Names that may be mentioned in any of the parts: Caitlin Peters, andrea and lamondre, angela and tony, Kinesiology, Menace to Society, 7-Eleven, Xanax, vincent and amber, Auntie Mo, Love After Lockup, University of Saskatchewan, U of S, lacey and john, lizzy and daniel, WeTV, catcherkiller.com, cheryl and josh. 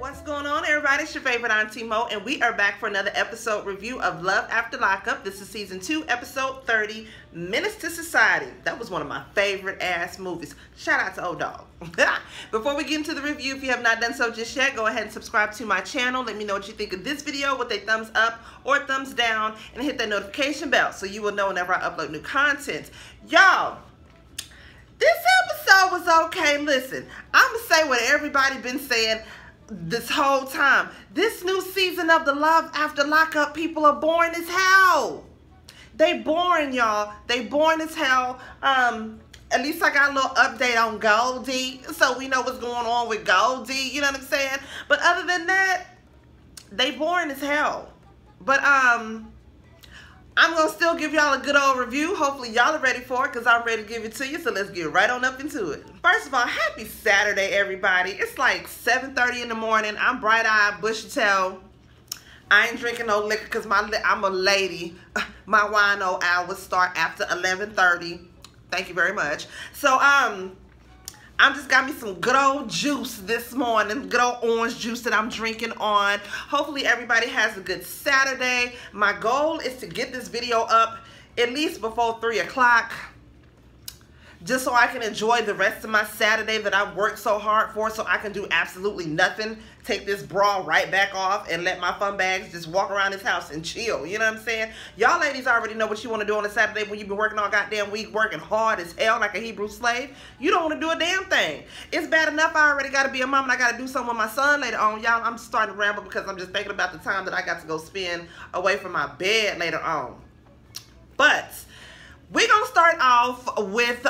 What's going on, everybody? It's your favorite Auntie Mo, and we are back for another episode review of Love After Lockup. This is Season 2, Episode 30, Menace to Society. That was one of my favorite-ass movies. Shout out to Old Dog. Before we get into the review, if you have not done so just yet, go ahead and subscribe to my channel. Let me know what you think of this video with a thumbs up or thumbs down, and hit that notification bell so you will know whenever I upload new content. Y'all, this episode was okay. Listen, I'm going to say what everybody been saying this whole time. This new season of the Love After Lockup, people are boring as hell. They boring, y'all. They boring as hell. At least I got a little update on Goldie, so we know what's going on with Goldie. You know what I'm saying? But other than that, they boring as hell. But I'm gonna still give y'all a good old review. Hopefully y'all are ready for it, because I'm ready to give it to you. So let's get right on up into it. First of all, happy Saturday, everybody. It's like 7:30 in the morning. I'm bright-eyed, bushy-tailed. I ain't drinking no liquor because I'm a lady. My wino hours start after 11:30. Thank you very much. So I just got me some good old juice this morning, good old orange juice that I'm drinking on. Hopefully everybody has a good Saturday. My goal is to get this video up at least before 3 o'clock, just so I can enjoy the rest of my Saturday that I worked so hard for, so I can do absolutely nothing. Take this bra right back off and let my fun bags just walk around this house and chill. You know what I'm saying? Y'all ladies already know what you want to do on a Saturday when you've been working all goddamn week, working hard as hell like a Hebrew slave. You don't want to do a damn thing. It's bad enough I already got to be a mom and I got to do something with my son later on. Y'all, I'm starting to ramble because I'm just thinking about the time that I got to go spend away from my bed later on. But we're going to start off with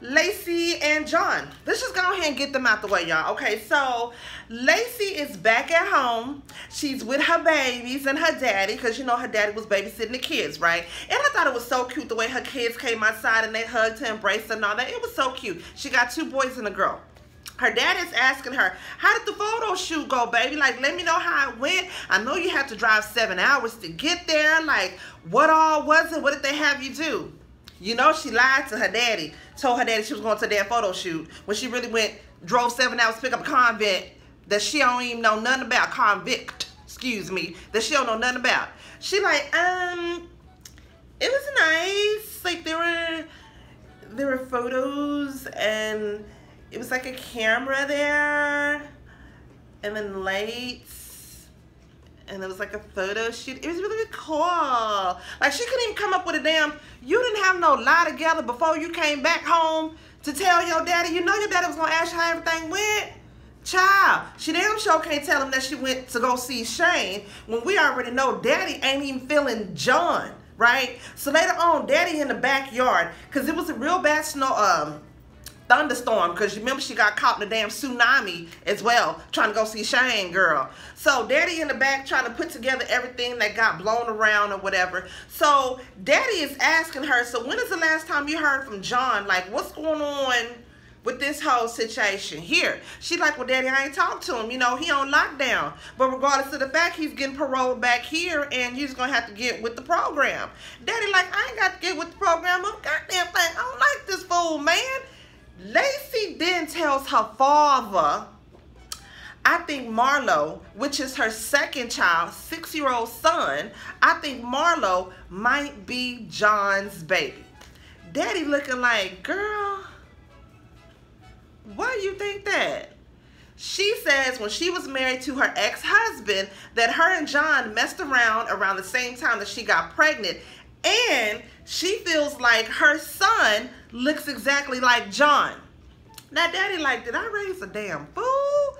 Lacey and John. Let's just go ahead and get them out the way, y'all. Okay, so Lacey is back at home. She's with her babies and her daddy, because, you know, her daddy was babysitting the kids, right? And I thought it was so cute the way her kids came outside and they hugged her, embraced her, and all that. It was so cute. She got 2 boys and a girl. Her dad is asking her, how did the photo shoot go, baby? Like, let me know how it went. I know you had to drive 7 hours to get there. Like, what all was it? What did they have you do? You know, she lied to her daddy. Told her daddy she was going to that photo shoot when she really went, drove 7 hours to pick up a convict that she don't even know nothing about. Convict, excuse me, that she don't know nothing about. She like, it was nice. Like, there were photos and it was like a camera there, and then lights, and it was like a photo shoot. It was really cool. Like, she couldn't even come up with a damn, you didn't have no lie together before you came back home to tell your daddy. You know your daddy was gonna ask you how everything went. Child, she damn sure can't tell him that she went to go see Shane when we already know daddy ain't even feeling John, right? So later on, daddy in the backyard, because it was a real bad snow, thunderstorm, because you remember she got caught in a damn tsunami as well, trying to go see Shane, girl. So daddy in the back trying to put together everything that got blown around or whatever. So daddy is asking her, so when is the last time you heard from John? Like, what's going on with this whole situation here? She like, well, daddy, I ain't talked to him. You know, he on lockdown. But regardless of the fact, he's getting paroled back here, and you're just gonna have to get with the program. Daddy like, I ain't got to get with the program. I'm goddamn thing. I don't like this fool, man. Lacey then tells her father, I think Marlo, which is her second child, 6-year-old son, I think Marlo might be John's baby. Daddy looking like, girl, why do you think that? She says when she was married to her ex-husband that her and John messed around the same time that she got pregnant, and she feels like her son looks exactly like John. Now daddy like, did I raise a damn fool?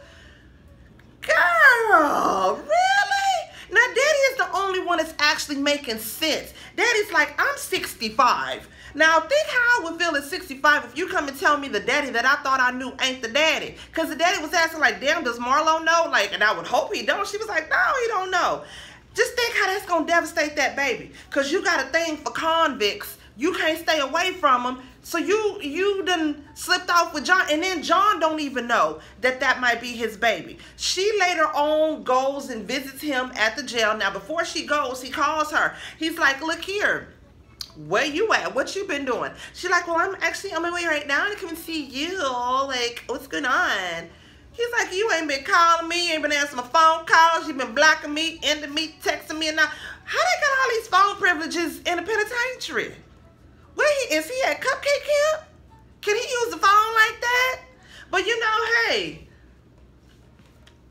Girl, really? Now daddy is the only one that's actually making sense. Daddy's like, I'm 65. Now think how I would feel at 65 if you come and tell me the daddy that I thought I knew ain't the daddy. Because the daddy was asking like, damn, does Marlo know? Like, and I would hope he don't. She was like, no, he don't know. Just think how that's going to devastate that baby. Because you got a thing for convicts. You can't stay away from them. So you done slipped off with John. And then John don't even know that that might be his baby. She later on goes and visits him at the jail. Now, before she goes, he calls her. He's like, look here. Where you at? What you been doing? She's like, well, I'm actually on my way right now to come and see you. Like, what's going on? He's like, you ain't been calling me, you ain't been answering my phone calls, you been blocking me, ending me, texting me, and now, how they got all these phone privileges in the penitentiary? Where he, is he at Cupcake Camp? Can he use the phone like that? But you know, hey,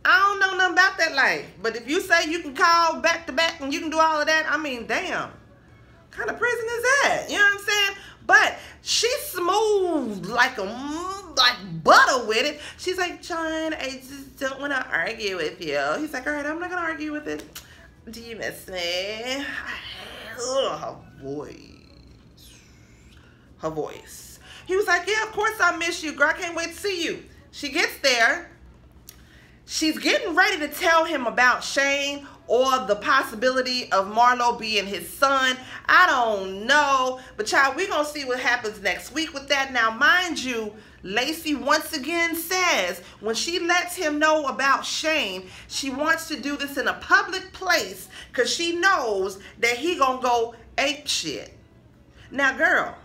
I don't know nothing about that life. But if you say you can call back to back and you can do all of that, I mean, damn. What kind of prison is that? You know what I'm saying? But she's smooth like a butter with it. She's like, John, I just don't want to argue with you. He's like, all right, I'm not going to argue with it. Do you miss me? Ugh, her voice. Her voice. He was like, yeah, of course I miss you, girl. I can't wait to see you. She gets there. She's getting ready to tell him about Shane or the possibility of Marlo being his son. I don't know. But, child, we're going to see what happens next week with that. Now, mind you, Lacey once again says when she lets him know about Shane, she wants to do this in a public place because she knows that he going to go ape shit. Now, girl,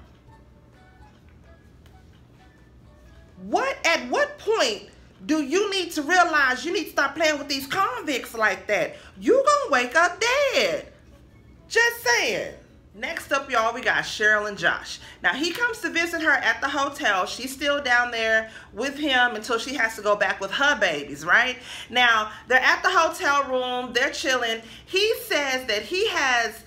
at what point do you need to realize you need to stop playing with these convicts like that? You gonna wake up dead. Just saying. Next up, y'all, we got Cheryl and Josh. Now, he comes to visit her at the hotel. She's still down there with him until she has to go back with her babies, right? Now, they're at the hotel room. They're chilling. He says that he has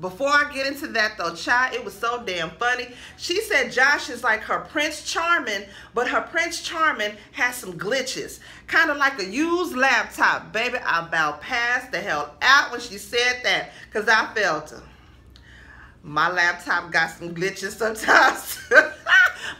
before I get into that though, child, it was so damn funny. She said Josh is like her Prince Charming, but her Prince Charming has some glitches, kind of like a used laptop. Baby, I about passed the hell out when she said that, because I felt her. My laptop got some glitches sometimes.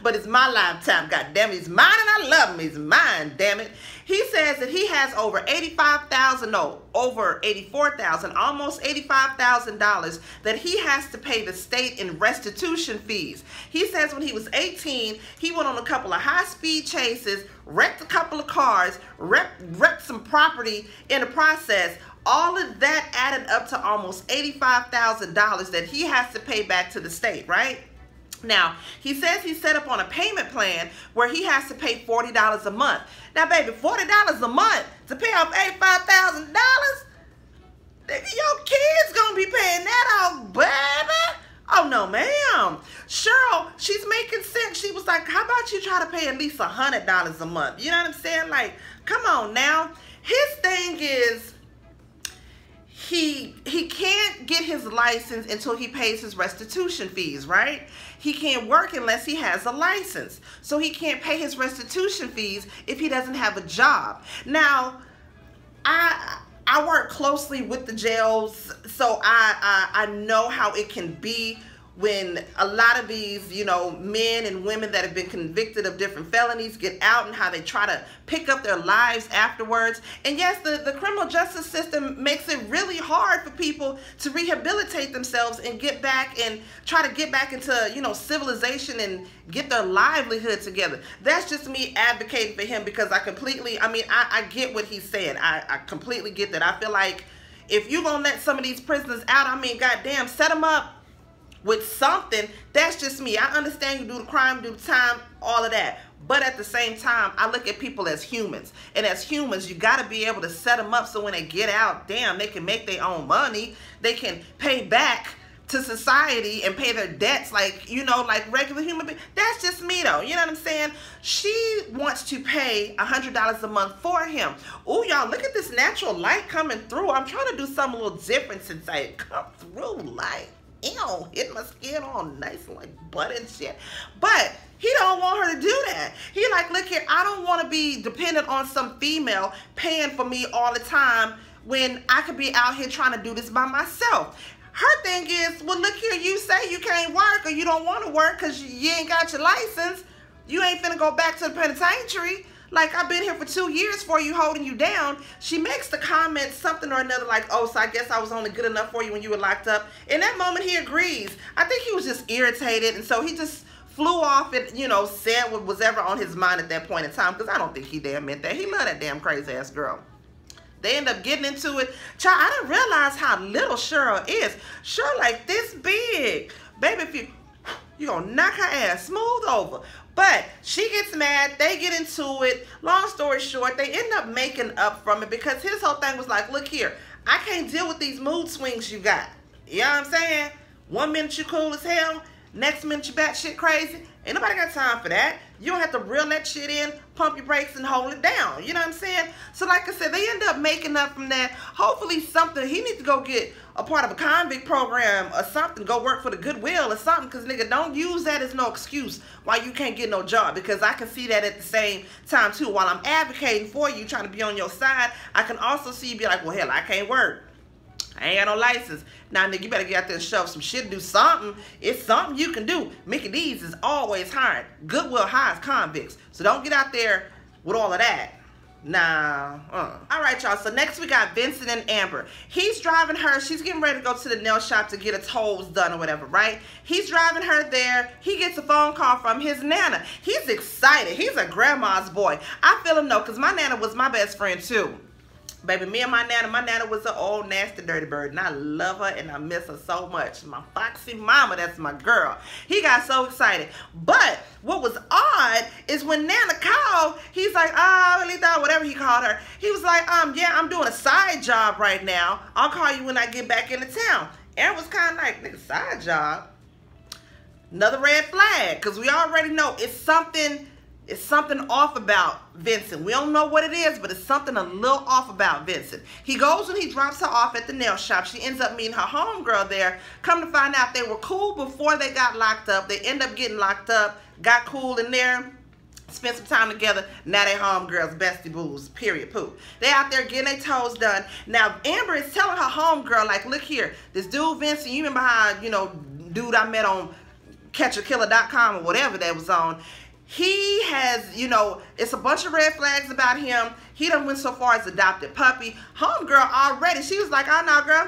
But it's my laptop, goddammit. It's mine and I love him. It's mine, damn it. He says that he has over $84,000, almost $85,000 that he has to pay the state in restitution fees. He says when he was 18, he went on a couple of high-speed chases, wrecked a couple of cars, wrecked some property in the process. All of that added up to almost $85,000 that he has to pay back to the state, right? Now, he says he's set up on a payment plan where he has to pay $40 a month. Now, baby, $40 a month to pay off $85,000? Your kid's going to be paying that off, baby. Oh, no, ma'am. Cheryl, she's making sense. She was like, how about you try to pay at least $100 a month? You know what I'm saying? Like, come on now. His thing is, he can't get his license until he pays his restitution fees, right? He can't work unless he has a license. So he can't pay his restitution fees if he doesn't have a job. Now, I work closely with the jails, so I know how it can be when a lot of these, you know, men and women that have been convicted of different felonies get out and how they try to pick up their lives afterwards. And yes, the criminal justice system makes it really hard for people to rehabilitate themselves and get back and try to get back into, you know, civilization and get their livelihood together. That's just me advocating for him because I completely, I mean, I get what he's saying. I completely get that. I feel like if you're going to let some of these prisoners out, I mean, goddamn, set them up with something. That's just me. I understand you do the crime, do the time, all of that. But at the same time, I look at people as humans. And as humans, you got to be able to set them up so when they get out, damn, they can make their own money. They can pay back to society and pay their debts like, you know, like regular human beings. That's just me though. You know what I'm saying? She wants to pay $100 a month for him. Oh, y'all, look at this natural light coming through. I'm trying to do something a little different since I come through light. Ew, hit my skin all nice and like butt and shit. But he don't want her to do that. He like, look here, I don't want to be dependent on some female paying for me all the time when I could be out here trying to do this by myself. Her thing is, well, look here, you say you can't work or you don't want to work because you ain't got your license. You ain't finna go back to the penitentiary. Like, I've been here for 2 years for you, holding you down. She makes the comment something or another like, oh, so I guess I was only good enough for you when you were locked up. In that moment, he agrees. I think he was just irritated, and so he just flew off and, you know, said what was ever on his mind at that point in time, because I don't think he damn meant that. He loved that damn crazy-ass girl. They end up getting into it. Child, I didn't realize how little Cheryl is. Cheryl, like, this big. Baby, if you You're going to knock her ass smooth over. But she gets mad. They get into it. Long story short, they end up making up from it because his whole thing was like, look here, I can't deal with these mood swings you got. You know what I'm saying? One minute you cool as hell. Next minute you batshit crazy. Ain't nobody got time for that. You don't have to reel that shit in, pump your brakes, and hold it down. You know what I'm saying? So like I said, they end up making up from that. Hopefully something, he needs to go get a part of a convict program or something. Go work for the Goodwill or something. Because nigga, don't use that as no excuse why you can't get no job. Because I can see that at the same time too. While I'm advocating for you, trying to be on your side, I can also see you be like, well hell, I can't work. I ain't got no license. Now, nigga, you better get out there and shove some shit and do something. It's something you can do. Mickey D's is always hiring. Goodwill hires convicts. So don't get out there with all of that. Nah. All right, y'all. So next we got Vincent and Amber. He's driving her. She's getting ready to go to the nail shop to get her toes done or whatever, right? He's driving her there. He gets a phone call from his nana. He's excited. He's a grandma's boy. I feel him, though, because my nana was my best friend, too. Baby, me and my nana was an old, nasty, dirty bird, and I love her, and I miss her so much. My foxy mama, that's my girl. He got so excited. But what was odd is when Nana called, he's like, oh, Lita, whatever he called her. He was like, yeah, I'm doing a side job right now. I'll call you when I get back into town. Aaron was kind of like, nigga, side job? Another red flag, because we already know it's something... It's something off about Vincent. We don't know what it is, but it's something a little off about Vincent. He goes and he drops her off at the nail shop. She ends up meeting her homegirl there. Come to find out they were cool before they got locked up. They end up getting locked up, got cool in there, spent some time together. Now they homegirls, bestie boos, period, poop. They out there getting their toes done. Now Amber is telling her homegirl, like, look here, this dude Vincent, you remember how, you know, dude I met on catcherkiller.com or whatever that was on. He has, you know, it's a bunch of red flags about him. He done went so far as adopted puppy. Homegirl already, she was like, oh, no, girl.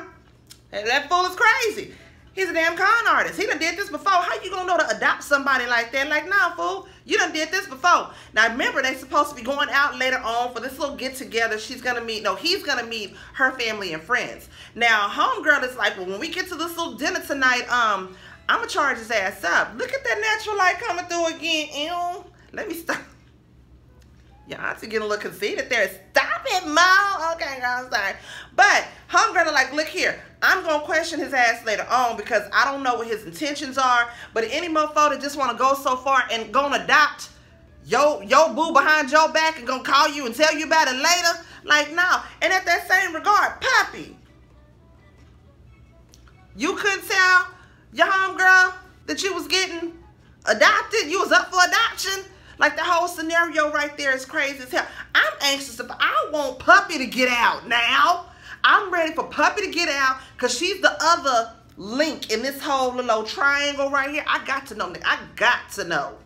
That fool is crazy. He's a damn con artist. He done did this before. How you gonna know to adopt somebody like that? Like, nah, fool. You done did this before. Now, remember, they supposed to be going out later on for this little get-together. She's gonna meet, no, he's gonna meet her family and friends. Now, homegirl is like, well, when we get to this little dinner tonight, I'm going to charge his ass up. Look at that natural light coming through again. Ew. Let me stop. Your auntie getting a little conceited there. Stop it, Mo. Okay, girl, I'm sorry. But homegirl like, look here. I'm going to question his ass later on because I don't know what his intentions are. But any mofo that just want to go so far and going to adopt yo boo behind your back and going to call you and tell you about it later. Like, no. And at that same regard, Poppy, you couldn't tell your homegirl that you was getting adopted, you was up for adoption. Like, the whole scenario right there is crazy as hell. I'm anxious about, I want Puppy to get out now. I'm ready for Puppy to get out because she's the other link in this whole little triangle right here. I got to know, nigga. I got to know.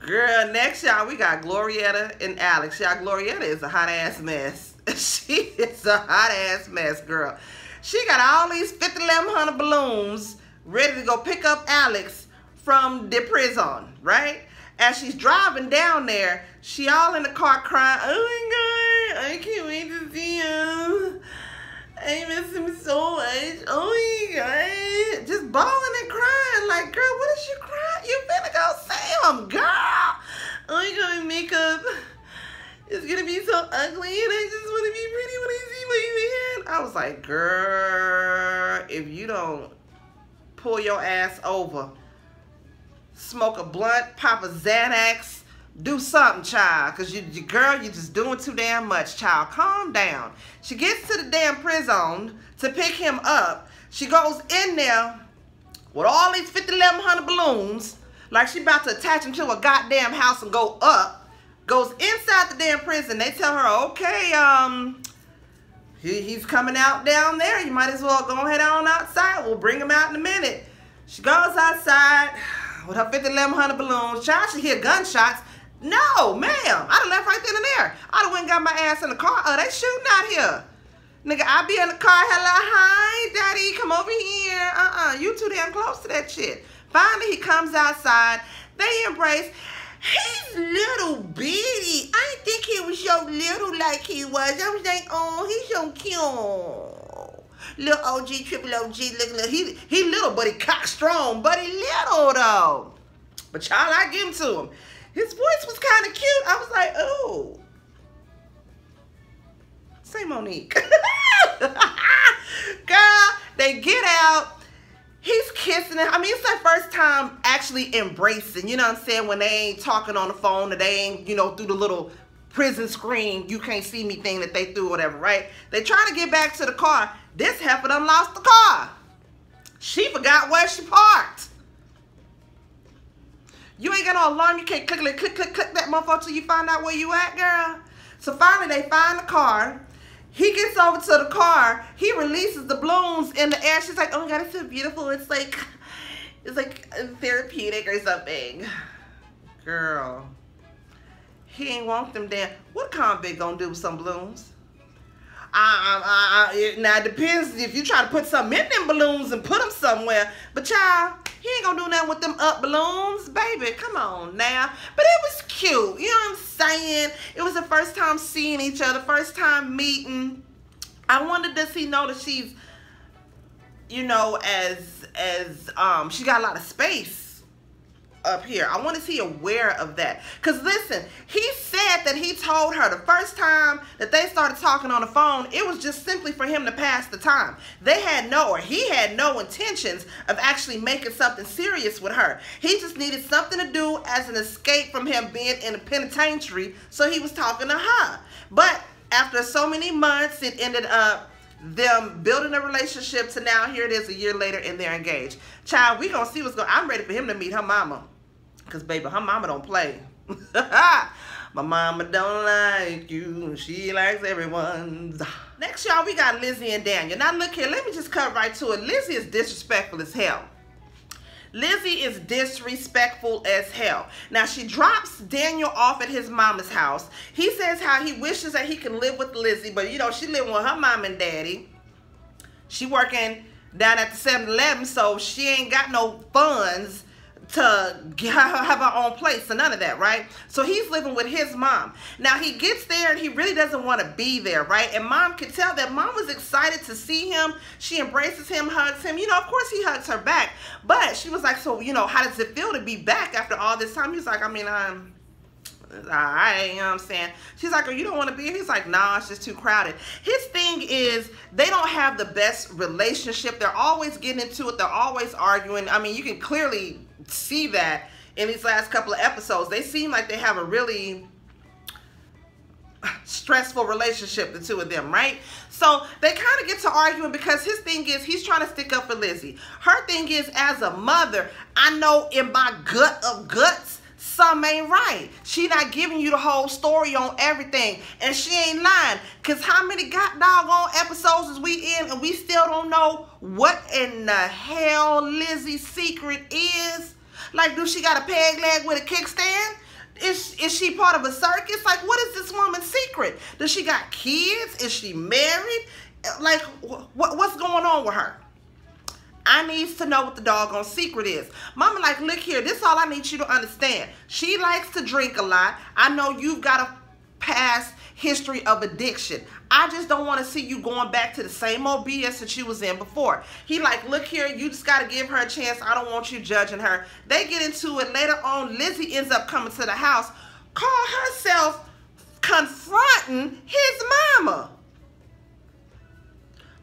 Girl, next, y'all, we got Glorietta and Alex. Y'all, Glorietta is a hot-ass mess. She is a hot-ass mess, girl. She got all these 5,100 balloons ready to go pick up Alex from the prison, right? As she's driving down there, she all in the car crying, oh my God, I can't wait to see him. I miss him so much. Oh my God. Just bawling and crying. Like, girl, what is she crying? You better go see him, girl. Oh my God, makeup. It's going to be so ugly and I just want to be pretty when I see my man. I was like, girl, if you don't pull your ass over, smoke a blunt, pop a Xanax, do something, child. Because, you girl, you're just doing too damn much, child. Calm down. She gets to the damn prison to pick him up. She goes in there with all these 5,100 balloons, like she about to attach them to a goddamn house and go up. Goes inside the damn prison. They tell her, okay, he's coming out down there. You might as well go ahead on outside. We'll bring him out in a minute. She goes outside with her 5,100 balloons. Child, she hear gunshots. No, ma'am. I done left right then and there. I done went and got my ass in the car. Oh, they shooting out here. Nigga, I be in the car. Hello, hi, daddy. Come over here. You too damn close to that shit. Finally, he comes outside. They embrace. He's little bitty. I didn't think he was so little like he was. I was like, oh, he's so cute. Little OG, triple OG, look, he little, but he cock strong, but he little though. But y'all, I give him to him. His voice was kind of cute. I was like, oh. Say Monique. Girl, they get out. He's kissing her. I mean, it's their first time actually embracing. You know what I'm saying? When they ain't talking on the phone or they ain't, you know, through the little prison screen, you can't see me thing that they threw or whatever, right? They try to get back to the car. This heifer done lost the car. She forgot where she parked. You ain't got no alarm. You can't click, click, click, click, click that motherfucker till you find out where you at, girl. So finally, they find the car. He gets over to the car. He releases the balloons in the air. She's like, oh my God, it's so beautiful. It's like therapeutic or something. Girl, he ain't want them damn. What convict gonna do with some balloons? Now it depends if you try to put something in them balloons and put them somewhere. But child, he ain't gonna do nothing with them up balloons, baby. Come on now. But it was cute. You know what I'm saying? It was the first time seeing each other, first time meeting. I wonder, does he know that she's, you know, as she got a lot of space up here? I wonder, is he aware of that? Cause listen, he said that he told her the first time that they started talking on the phone, it was just simply for him to pass the time. They had no, or he had no intentions of actually making something serious with her. He just needed something to do as an escape from him being in a penitentiary, so he was talking to her. But after so many months, it ended up them building a relationship to now here it is a year later and they're engaged. Child, we gonna see what's going on. I'm ready for him to meet her mama. Cause baby, her mama don't play. My mama don't like you. She likes everyone. Next, y'all, we got Lizzie and Daniel. Now look here, let me just cut right to it. Lizzie is disrespectful as hell. Lizzie is disrespectful as hell. Now she drops Daniel off at his mama's house. He says how he wishes that he can live with Lizzie, but you know, she living with her mom and daddy. She working down at the 7-Eleven, so she ain't got no funds to have her own place and none of that, right? So he's living with his mom. Now he gets there and he really doesn't want to be there, right? And mom can tell that mom was excited to see him. She embraces him, hugs him. You know, of course he hugs her back, but she was like, so, you know, how does it feel to be back after all this time? He's like, I mean, I, you know what I'm saying? She's like, oh, you don't want to be here? He's like, nah, it's just too crowded. His thing is they don't have the best relationship. They're always getting into it. They're always arguing. I mean, you can clearly see that in these last couple of episodes. They seem like they have a really stressful relationship, the two of them, right? So they kind of get to arguing because his thing is he's trying to stick up for Lizzie. Her thing is, as a mother, I know in my gut of guts, something ain't right. She not giving you the whole story on everything, and she ain't lying. Cause how many god doggone episodes is we in, and we still don't know what in the hell Lizzie's secret is? Like, do she got a peg leg with a kickstand? Is she part of a circus? Like, what is this woman's secret? Does she got kids? Is she married? Like, what's going on with her? I need to know what the doggone secret is. Mama like, look here, this is all I need you to understand. She likes to drink a lot. I know you've got a past history of addiction. I just don't want to see you going back to the same old BS that you was in before. He like, look here, you just got to give her a chance. I don't want you judging her. They get into it. Later on, Lizzie ends up coming to the house, call herself confronting his mama.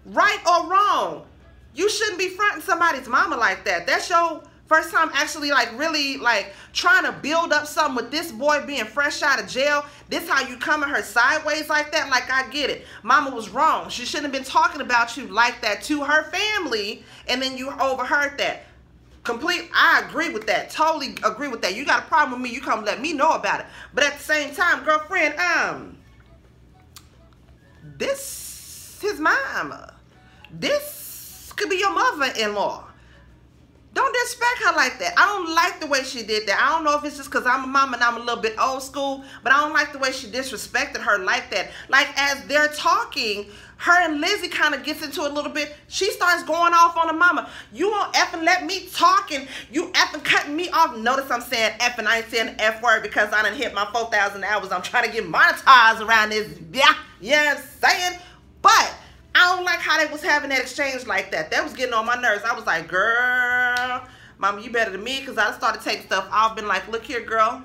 Right or wrong? You shouldn't be fronting somebody's mama like that. That's your first time actually like really like trying to build up something with this boy being fresh out of jail. This how you come at her sideways like that? Like, I get it. Mama was wrong. She shouldn't have been talking about you like that to her family. And then you overheard that. Complete, I agree with that. Totally agree with that. You got a problem with me, you come let me know about it. But at the same time, girlfriend, this his mama. This could be your mother-in-law. Don't disrespect her like that. I don't like the way she did that. I don't know if it's just because I'm a mom and I'm a little bit old school, but I don't like the way she disrespected her like that. Like, as they're talking, her and Lizzie kind of gets into a little bit. She starts going off on the mama. You won't effing let me talk and you effing cutting me off. Notice I'm saying effing. I ain't saying the F word because I done hit my 4,000 hours. I'm trying to get monetized around this. Yeah, you know what I'm saying? But I don't like how they was having that exchange like that. That was getting on my nerves. I was like, girl, mama, you better than me, because I started taking stuff off. Been like, look here, girl.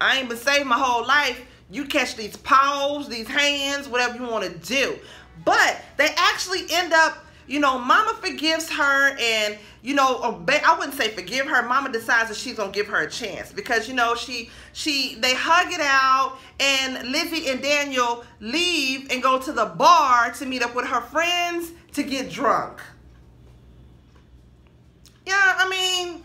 I ain't been saved my whole life. You catch these paws, these hands, whatever you want to do. But they actually end up, you know, mama forgives her and, you know, I wouldn't say forgive her. Mama decides that she's going to give her a chance because, you know, they hug it out, and Lizzie and Daniel leave and go to the bar to meet up with her friends to get drunk. Yeah, I mean,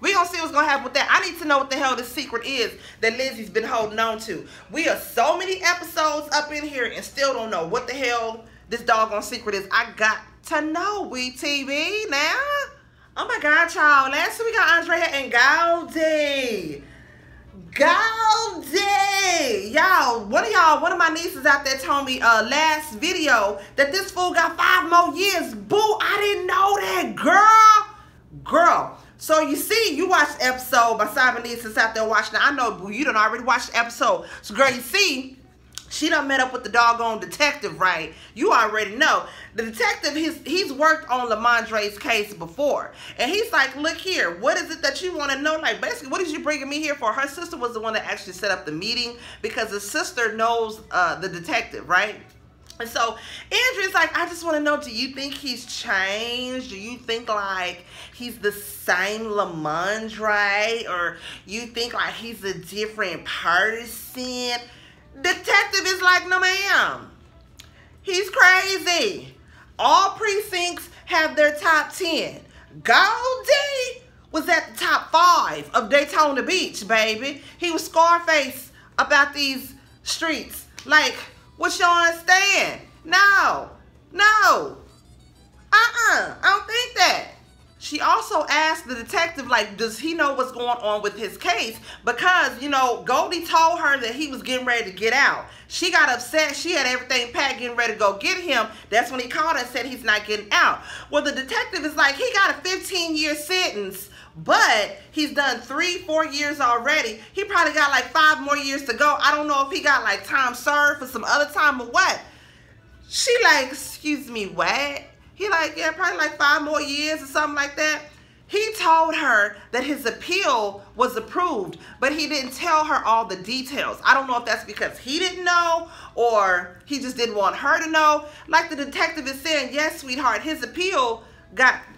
we're going to see what's going to happen with that. I need to know what the hell this secret is that Lizzie's been holding on to. We are so many episodes up in here and still don't know what the hell this doggone secret is. I got to know, WeTV, now. Oh my God, child. Last year we got Andrea and Goldie. Goldie. Y'all, one of my nieces out there told me last video that this fool got 5 more years. Boo, I didn't know that, girl. Girl. So you see, you watched the episode by Simon Needs is out there watching. I know, boo, you done already watched the episode. So girl, you see, she done met up with the doggone detective, right? You already know. The detective, he's worked on Lamondre's case before. And he's like, look here, what is it that you want to know? Like, basically, what is you bringing me here for? Her sister was the one that actually set up the meeting because the sister knows the detective, right? And so Andrea's like, I just want to know, do you think he's changed? Do you think like he's the same Lamondre? Or you think like he's a different person? Detective is like, no ma'am, he's crazy. All precincts have their top 10. Goldie was at the top 5 of Daytona Beach, baby. He was Scarface about these streets. Like, what y'all understand? No, no, I don't think that. She also asked the detective, like, does he know what's going on with his case? Because, you know, Goldie told her that he was getting ready to get out. She got upset. She had everything packed, getting ready to go get him. That's when he called her and said he's not getting out. Well, the detective is like, he got a 15-year sentence, but he's done 3-4 years already. He probably got like 5 more years to go. I don't know if he got like time served for some other time or what. She like, excuse me, what? He like, yeah, probably like 5 more years or something like that. He told her that his appeal was approved, but he didn't tell her all the details. I don't know if that's because he didn't know or he just didn't want her to know. Like the detective is saying, yes, sweetheart, his appeal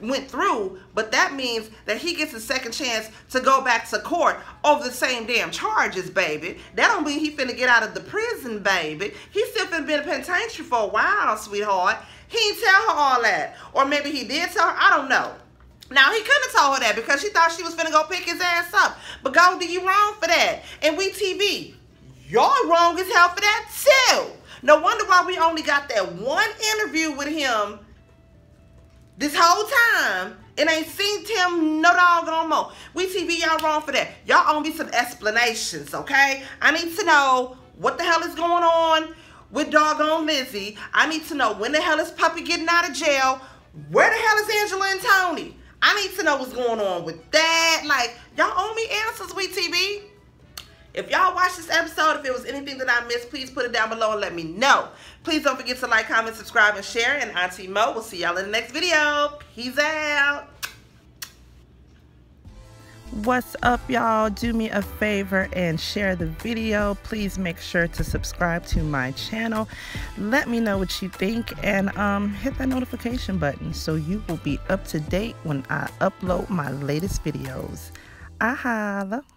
went through, but that means that he gets a second chance to go back to court over the same damn charges, baby. That don't mean he finna get out of the prison, baby. He's still finna be in penitentiary for a while, sweetheart. He didn't tell her all that. Or maybe he did tell her. I don't know. Now, he couldn't have told her that because she thought she was finna go pick his ass up. But Goldie, you wrong for that. And WeTV, y'all wrong as hell for that too. No wonder why we only got that one interview with him this whole time. It ain't seen Tim no doggone more. WeTV, y'all wrong for that. Y'all owe me some explanations, okay? I need to know what the hell is going on with doggone Lizzie. I need to know when the hell is Puppy getting out of jail. Where the hell is Angela and Tony? I need to know what's going on with that. Like, y'all owe me answers, WeTV. If y'all watched this episode, if it was anything that I missed, please put it down below and let me know. Please don't forget to like, comment, subscribe, and share. And Auntie Mo will see y'all in the next video. Peace out. What's up, y'all? Do me a favor and share the video. Please make sure to subscribe to my channel. Let me know what you think, and hit that notification button so you will be up to date when I upload my latest videos. I holla.